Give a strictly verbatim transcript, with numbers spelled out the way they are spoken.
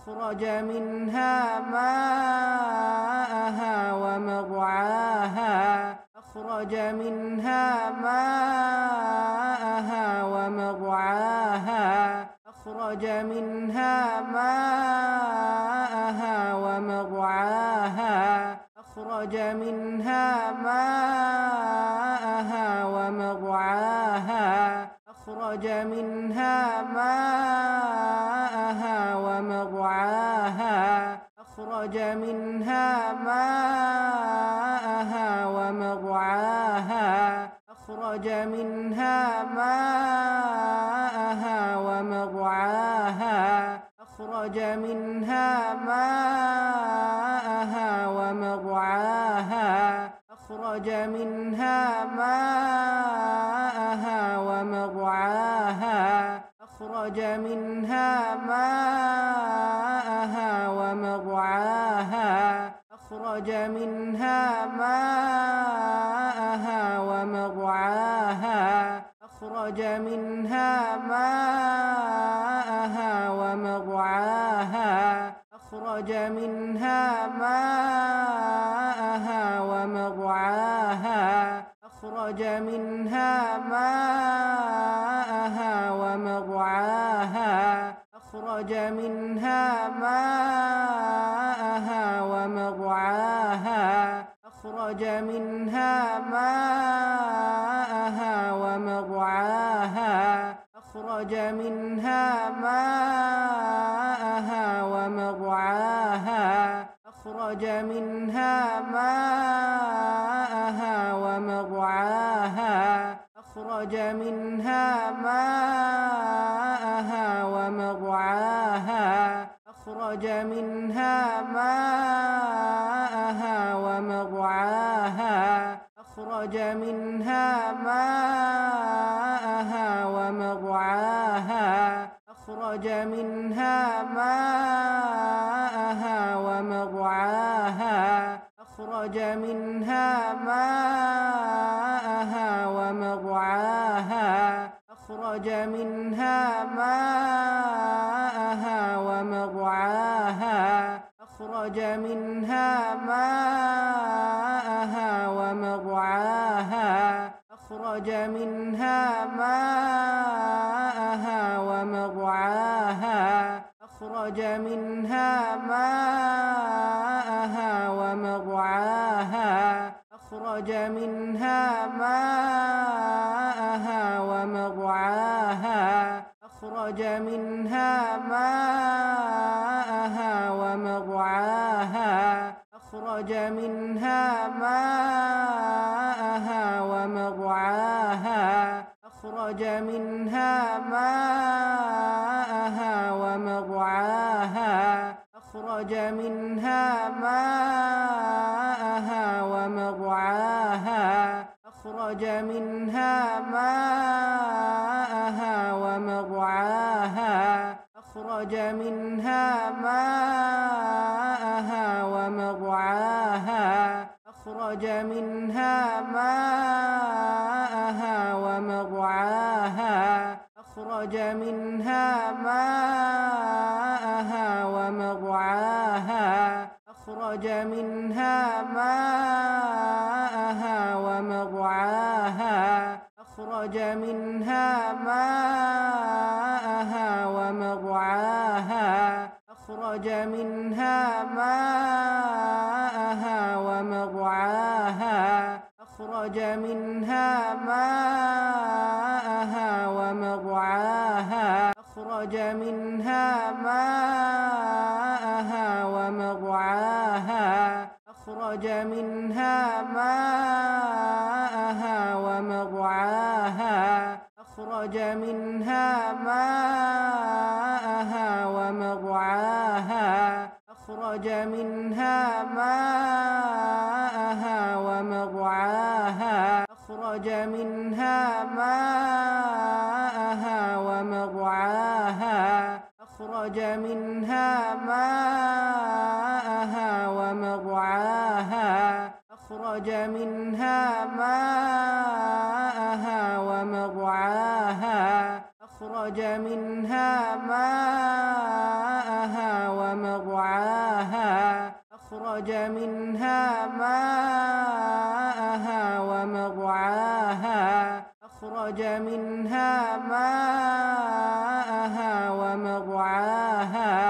أخرج منها ماءها ومرعاها أخرج منها ماءها ومرعاها أخرج منها ماءها ومرعاها أخرج منها ماءها ومرعاها أخرج منها ماءها ومرعاها أخرج منها ماءها ومرعاها أخرج منها ماءها ومرعاها أخرج منها ماءها ومرعاها أخرج منها ماءها ومرعاها أخرج منها ماءها ومرعاها أخرج منها ماءها ومرعاها أخرج منها ماءها ومرعاها أخرج منها ماءها ومرعاها أخرج منها ماءها ومرعاها أخرج منها ماءها ومرعاها أخرج منها ماءها ومرعاها أخرج منها ماءها ومرعاها أخرج منها ماءها ومرعاها أخرج منها ماءها ومرعاها أخرج منها ماءها ومرعاها أخرج منها ماءها ومرعاها أخرج منها ماءها ومرعاها أخرج منها ماءها ومرعاها أخرج منها ماءها ومرعاها أخرج منها ماءها ومرعاها أخرج منها ماءها ومرعاها أخرج منها ماءها ومرعاها أخرج منها ماءها ومرعاها أخرج منها ماءها ومرعاها أخرج منها ماءها ومرعاها أخرج منها ماءها ومرعاها أخرج منها ماءها ومرعاها أخرج منها ماءها ومرعاها أخرج منها ماءها ومرعاها أخرج منها ماءها ومرعاها أخرج منها ماءها ومرعاها أخرج منها ماءها ومرعاها أخرج منها ماءها ومرعاها أخرج منها ماءها ومرعاها أخرج منها ماءها ومرعاها أخرج منها ماءها ومرعاها أخرج منها ماءها ومرعاها أخرج منها ماءها ومرعاها أخرج منها ماءها ومرعاها أخرج منها ماءها ومرعاها أخرج منها ماءها ومرعاها أخرج منها ماءها ومرعاها أخرج منها ماءها ومرعاها أخرج منها ماءها ومرعاها أخرج منها ماءها ومرعاها